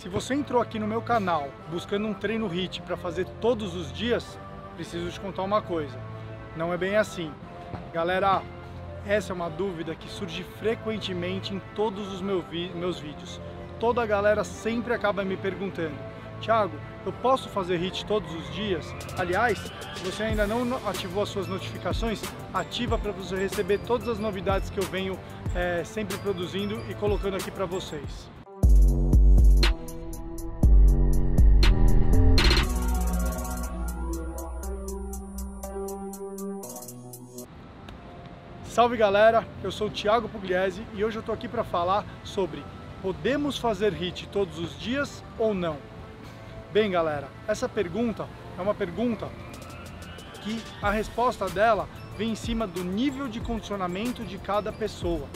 Se você entrou aqui no meu canal buscando um treino HIIT para fazer todos os dias, preciso te contar uma coisa, não é bem assim. Galera, essa é uma dúvida que surge frequentemente em todos os meus vídeos. Toda a galera sempre acaba me perguntando: Thiago, eu posso fazer HIIT todos os dias? Aliás, se você ainda não ativou as suas notificações, ativa para você receber todas as novidades que eu venho sempre produzindo e colocando aqui para vocês. Salve galera, eu sou o Thiago Pugliesi e hoje eu estou aqui para falar sobre: podemos fazer HIIT todos os dias ou não? Bem galera, essa pergunta é uma pergunta que a resposta dela vem em cima do nível de condicionamento de cada pessoa.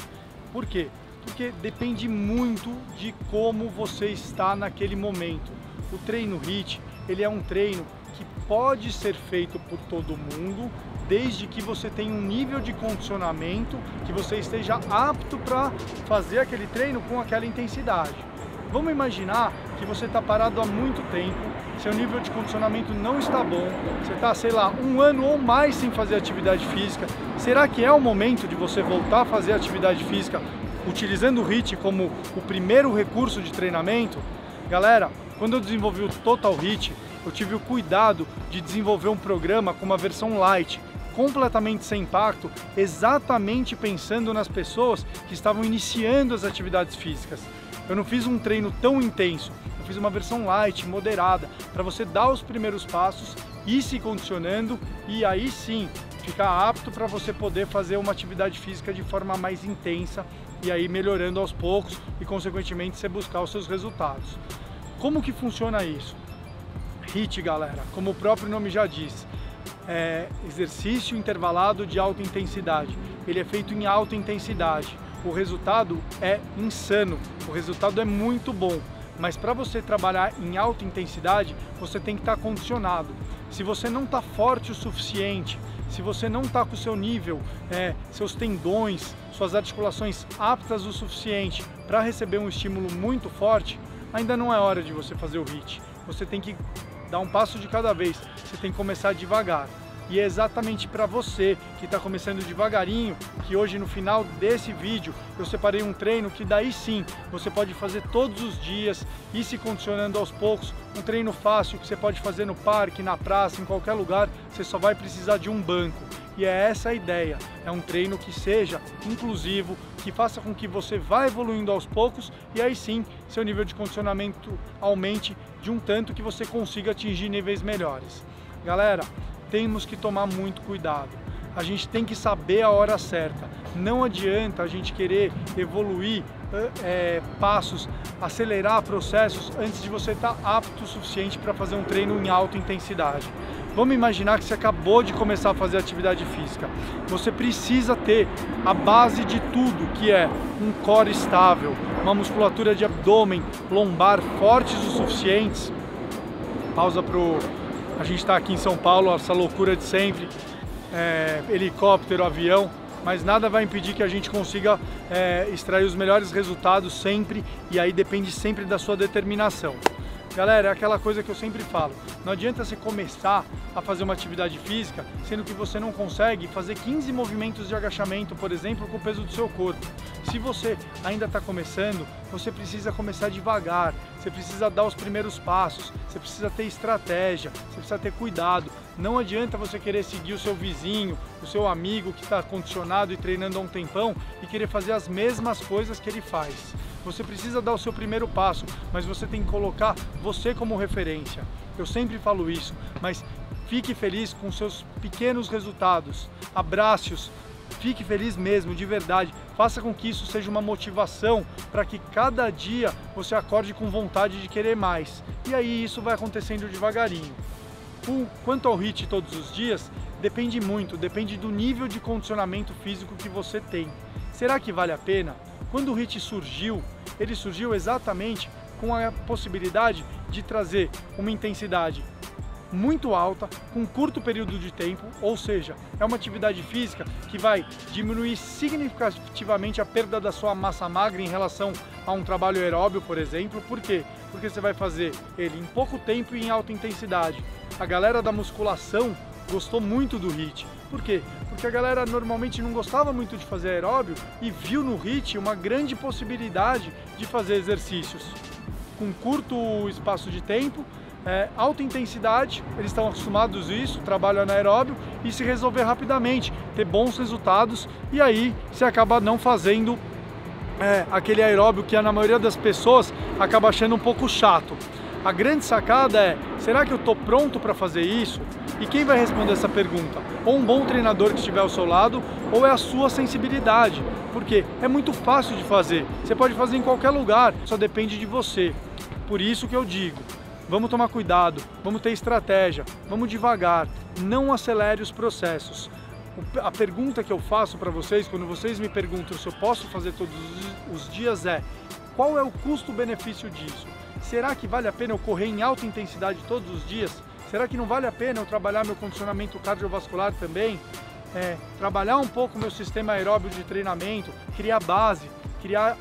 Por quê? Porque depende muito de como você está naquele momento. O treino HIIT, ele é um treino que pode ser feito por todo mundo, desde que você tenha um nível de condicionamento, que você esteja apto para fazer aquele treino com aquela intensidade. Vamos imaginar que você está parado há muito tempo, seu nível de condicionamento não está bom, você está, sei lá, um ano ou mais sem fazer atividade física. Será que é o momento de você voltar a fazer atividade física utilizando o HIIT como o primeiro recurso de treinamento? Galera, quando eu desenvolvi o Total HIIT, eu tive o cuidado de desenvolver um programa com uma versão light, completamente sem impacto, exatamente pensando nas pessoas que estavam iniciando as atividades físicas. Eu não fiz um treino tão intenso, eu fiz uma versão light, moderada, para você dar os primeiros passos, ir se condicionando e aí sim ficar apto para você poder fazer uma atividade física de forma mais intensa e aí melhorando aos poucos e consequentemente você buscar os seus resultados. Como que funciona isso? HIIT, galera, como o próprio nome já diz, é exercício intervalado de alta intensidade. Ele é feito em alta intensidade. O resultado é insano, o resultado é muito bom, mas para você trabalhar em alta intensidade, você tem que estar condicionado. Se você não está forte o suficiente, se você não está com o seu nível, seus tendões, suas articulações aptas o suficiente para receber um estímulo muito forte, ainda não é hora de você fazer o HIIT. Você tem que dar um passo de cada vez, você tem que começar devagar. E é exatamente para você que está começando devagarinho, que hoje no final desse vídeo eu separei um treino que daí sim você pode fazer todos os dias, ir se condicionando aos poucos, um treino fácil que você pode fazer no parque, na praça, em qualquer lugar, você só vai precisar de um banco. E é essa a ideia, é um treino que seja inclusivo, que faça com que você vá evoluindo aos poucos e aí sim seu nível de condicionamento aumente de um tanto que você consiga atingir níveis melhores. Galera, temos que tomar muito cuidado, a gente tem que saber a hora certa, não adianta a gente querer evoluir passos, acelerar processos antes de você estar apto o suficiente para fazer um treino em alta intensidade. Vamos imaginar que você acabou de começar a fazer atividade física, você precisa ter a base de tudo, que é um core estável, uma musculatura de abdômen, lombar fortes o suficientes. Pausa pro... A gente está aqui em São Paulo, essa loucura de sempre, helicóptero, avião, mas nada vai impedir que a gente consiga extrair os melhores resultados sempre, e aí depende sempre da sua determinação. Galera, é aquela coisa que eu sempre falo, não adianta você começar a fazer uma atividade física, sendo que você não consegue fazer 15 movimentos de agachamento, por exemplo, com o peso do seu corpo. Se você ainda está começando, você precisa começar devagar, você precisa dar os primeiros passos, você precisa ter estratégia, você precisa ter cuidado. Não adianta você querer seguir o seu vizinho, o seu amigo que está condicionado e treinando há um tempão e querer fazer as mesmas coisas que ele faz. Você precisa dar o seu primeiro passo, mas você tem que colocar você como referência. Eu sempre falo isso, mas fique feliz com seus pequenos resultados, abraços, fique feliz mesmo, de verdade. Faça com que isso seja uma motivação para que cada dia você acorde com vontade de querer mais. E aí isso vai acontecendo devagarinho. Quanto ao HIIT todos os dias, depende muito, depende do nível de condicionamento físico que você tem. Será que vale a pena? Quando o HIIT surgiu, ele surgiu exatamente com a possibilidade de trazer uma intensidade muito alta, com curto período de tempo, ou seja, é uma atividade física que vai diminuir significativamente a perda da sua massa magra em relação a um trabalho aeróbio, por exemplo. Por quê? Porque você vai fazer ele em pouco tempo e em alta intensidade. A galera da musculação gostou muito do HIIT. Por quê? Porque a galera normalmente não gostava muito de fazer aeróbio e viu no HIIT uma grande possibilidade de fazer exercícios com curto espaço de tempo, alta intensidade, eles estão acostumados a isso, trabalho anaeróbio, e se resolver rapidamente, ter bons resultados, e aí você acaba não fazendo aquele aeróbio que na maioria das pessoas acaba achando um pouco chato. A grande sacada é, será que eu estou pronto para fazer isso? E quem vai responder essa pergunta? Ou um bom treinador que estiver ao seu lado, ou é a sua sensibilidade, porque é muito fácil de fazer, você pode fazer em qualquer lugar, só depende de você. Por isso que eu digo, vamos tomar cuidado, vamos ter estratégia, vamos devagar, não acelere os processos. A pergunta que eu faço para vocês, quando vocês me perguntam se eu posso fazer todos os dias é, qual é o custo-benefício disso? Será que vale a pena eu correr em alta intensidade todos os dias? Será que não vale a pena eu trabalhar meu condicionamento cardiovascular também? Trabalhar um pouco meu sistema aeróbio de treinamento, criar base, criar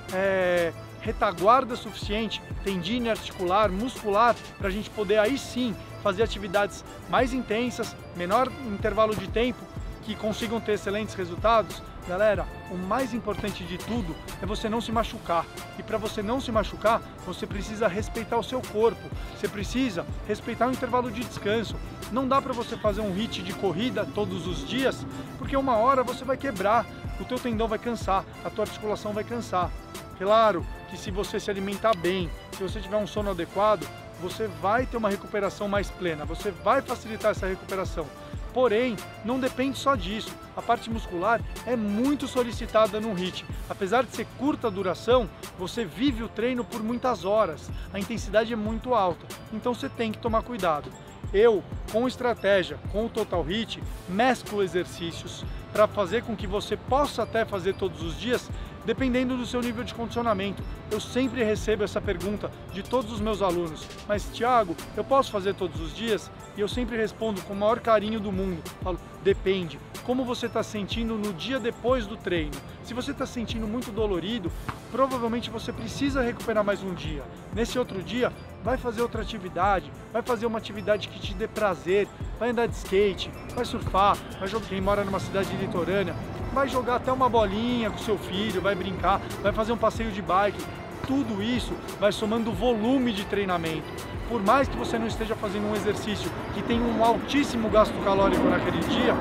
retaguarda suficiente, tendine articular, muscular, para a gente poder aí sim fazer atividades mais intensas, menor intervalo de tempo, que consigam ter excelentes resultados? Galera, o mais importante de tudo é você não se machucar. E para você não se machucar, você precisa respeitar o seu corpo, você precisa respeitar o intervalo de descanso. Não dá para você fazer um HIIT de corrida todos os dias, porque uma hora você vai quebrar, o teu tendão vai cansar, a tua articulação vai cansar. Claro que se você se alimentar bem, se você tiver um sono adequado, você vai ter uma recuperação mais plena, você vai facilitar essa recuperação. Porém, não depende só disso, a parte muscular é muito solicitada no HIIT. Apesar de ser curta a duração, você vive o treino por muitas horas, a intensidade é muito alta, então você tem que tomar cuidado. Eu, com estratégia, com o Total HIIT, mesclo exercícios para fazer com que você possa até fazer todos os dias, dependendo do seu nível de condicionamento. Eu sempre recebo essa pergunta de todos os meus alunos, mas Thiago, eu posso fazer todos os dias? E eu sempre respondo com o maior carinho do mundo, falo, depende, como você está sentindo no dia depois do treino. Se você está sentindo muito dolorido, provavelmente você precisa recuperar mais um dia. Nesse outro dia, vai fazer outra atividade, vai fazer uma atividade que te dê prazer, vai andar de skate, vai surfar, vai jogar, quem mora numa cidade litorânea, vai jogar até uma bolinha com seu filho, vai brincar, vai fazer um passeio de bike. Tudo isso vai somando volume de treinamento. Por mais que você não esteja fazendo um exercício que tem um altíssimo gasto calórico naquele dia,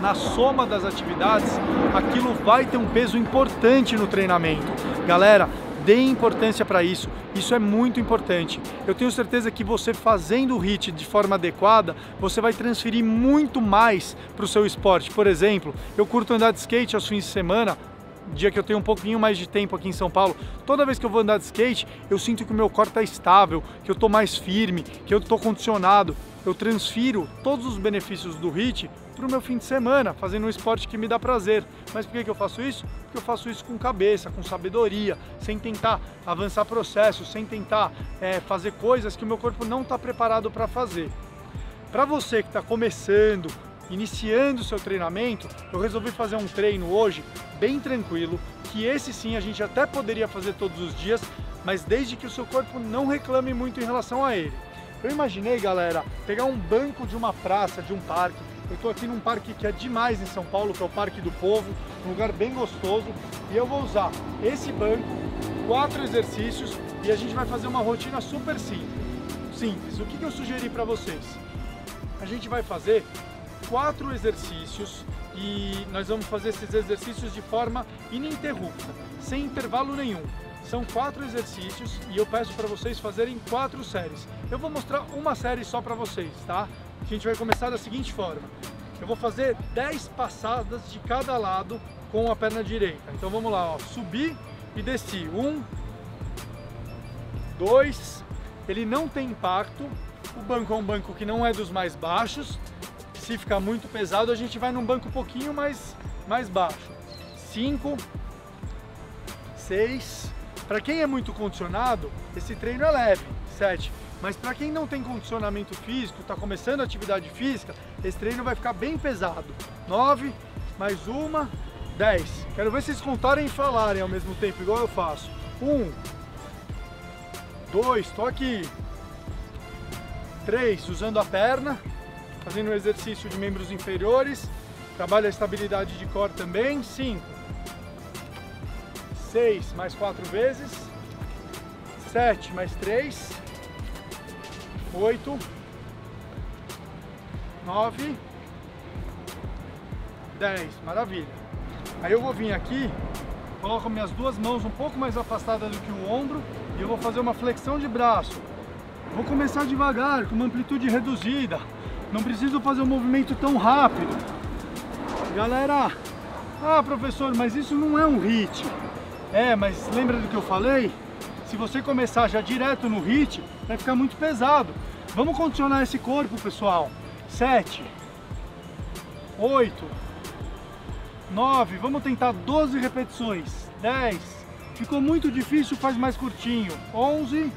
na soma das atividades, aquilo vai ter um peso importante no treinamento. Galera, dê importância para isso, isso é muito importante. Eu tenho certeza que você fazendo o HIIT de forma adequada, você vai transferir muito mais para o seu esporte. Por exemplo, eu curto andar de skate aos fins de semana, dia que eu tenho um pouquinho mais de tempo aqui em São Paulo. Toda vez que eu vou andar de skate, eu sinto que o meu corpo está estável, que eu estou mais firme, que eu estou condicionado. Eu transfiro todos os benefícios do HIIT para o meu fim de semana, fazendo um esporte que me dá prazer. Mas por que eu faço isso? Porque eu faço isso com cabeça, com sabedoria, sem tentar avançar processos, sem tentar fazer coisas que o meu corpo não está preparado para fazer. Para você que está começando, iniciando o seu treinamento, eu resolvi fazer um treino hoje bem tranquilo, que esse sim a gente até poderia fazer todos os dias, mas desde que o seu corpo não reclame muito em relação a ele. Eu imaginei, galera, pegar um banco de uma praça, de um parque. Eu estou aqui num parque que é demais em São Paulo, que é o Parque do Povo, um lugar bem gostoso. E eu vou usar esse banco, 4 exercícios, e a gente vai fazer uma rotina super simples. O que eu sugeri para vocês? A gente vai fazer 4 exercícios e nós vamos fazer esses exercícios de forma ininterrupta, sem intervalo nenhum. São 4 exercícios e eu peço para vocês fazerem 4 séries. Eu vou mostrar uma série só para vocês, tá? A gente vai começar da seguinte forma. Eu vou fazer 10 passadas de cada lado com a perna direita. Então vamos lá, ó, subi e desci. 1, 2, ele não tem impacto. O banco é um banco que não é dos mais baixos. Se ficar muito pesado, a gente vai num banco um pouquinho mais baixo. 5, 6, Para quem é muito condicionado, esse treino é leve, 7. Mas para quem não tem condicionamento físico, está começando a atividade física, esse treino vai ficar bem pesado. 9, mais uma, 10. Quero ver vocês contarem e falarem ao mesmo tempo, igual eu faço. 1, 2, estou aqui. 3, usando a perna, fazendo um exercício de membros inferiores. Trabalha a estabilidade de core também. 5, 6, mais 4 vezes. 7, mais 3. 8, 9, 10, maravilha. Aí eu vou vir aqui, coloco minhas duas mãos um pouco mais afastadas do que o ombro e eu vou fazer uma flexão de braço. Vou começar devagar, com uma amplitude reduzida, não preciso fazer um movimento tão rápido. Galera, ah professor, mas isso não é um HIIT. É, mas lembra do que eu falei? Se você começar já direto no HIIT, vai ficar muito pesado. Vamos condicionar esse corpo, pessoal. 7, 8, 9, vamos tentar 12 repetições. 10, ficou muito difícil, faz mais curtinho. 11,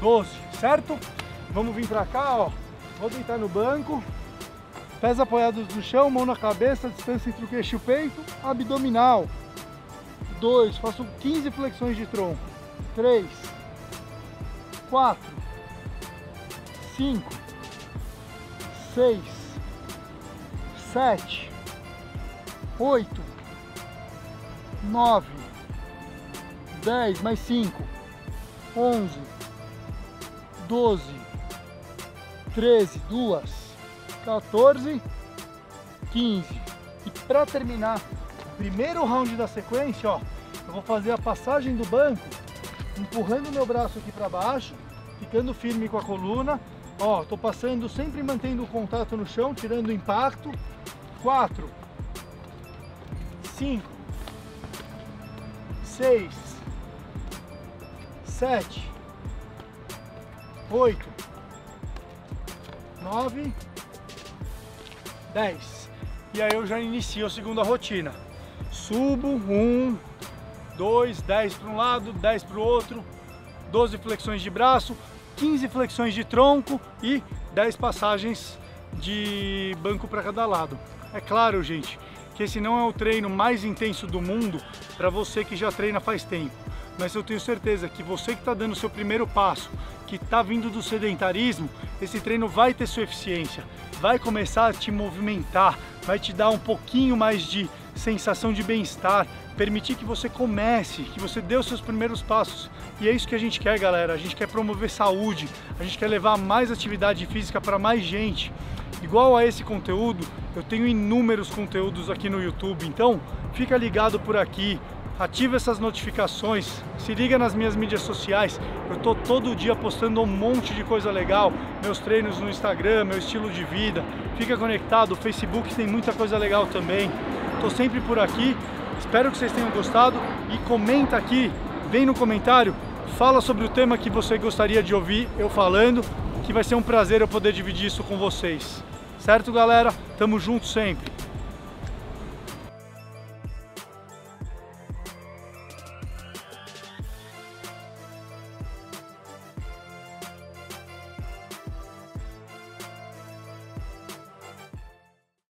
12, certo? Vamos vir pra cá, ó. Vou deitar no banco, pés apoiados no chão, mão na cabeça, distância entre o queixo e o peito, abdominal. 2, faço 15 flexões de tronco. 3, 4, 5, 6, 7, 8, 9, 10, mais 5, 11, 12, 13, 2, 14, 15. E para terminar o primeiro round da sequência, ó, eu vou fazer a passagem do banco, empurrando meu braço aqui para baixo, ficando firme com a coluna, ó, tô passando, sempre mantendo o contato no chão, tirando o impacto. 4, 5, 6, 7, 8, 9, 10. E aí eu já inicio a segunda rotina. Subo, 1, 2, 10 para um lado, 10 para o outro, 12 flexões de braço, 15 flexões de tronco e 10 passagens de banco para cada lado. É claro, gente, que esse não é o treino mais intenso do mundo para você que já treina faz tempo, mas eu tenho certeza que você que está dando o seu primeiro passo, que está vindo do sedentarismo, esse treino vai ter sua eficiência, vai começar a te movimentar, vai te dar um pouquinho mais de sensação de bem-estar, permitir que você comece, que você dê os seus primeiros passos. E é isso que a gente quer, galera. A gente quer promover saúde, a gente quer levar mais atividade física para mais gente. Igual a esse conteúdo, eu tenho inúmeros conteúdos aqui no YouTube, então fica ligado por aqui, ativa essas notificações, se liga nas minhas mídias sociais. Eu tô todo dia postando um monte de coisa legal, meus treinos no Instagram, meu estilo de vida. Fica conectado, o Facebook tem muita coisa legal também. Tô sempre por aqui. Espero que vocês tenham gostado e comenta aqui, vem no comentário, fala sobre o tema que você gostaria de ouvir eu falando, que vai ser um prazer eu poder dividir isso com vocês. Certo, galera? Tamo junto sempre!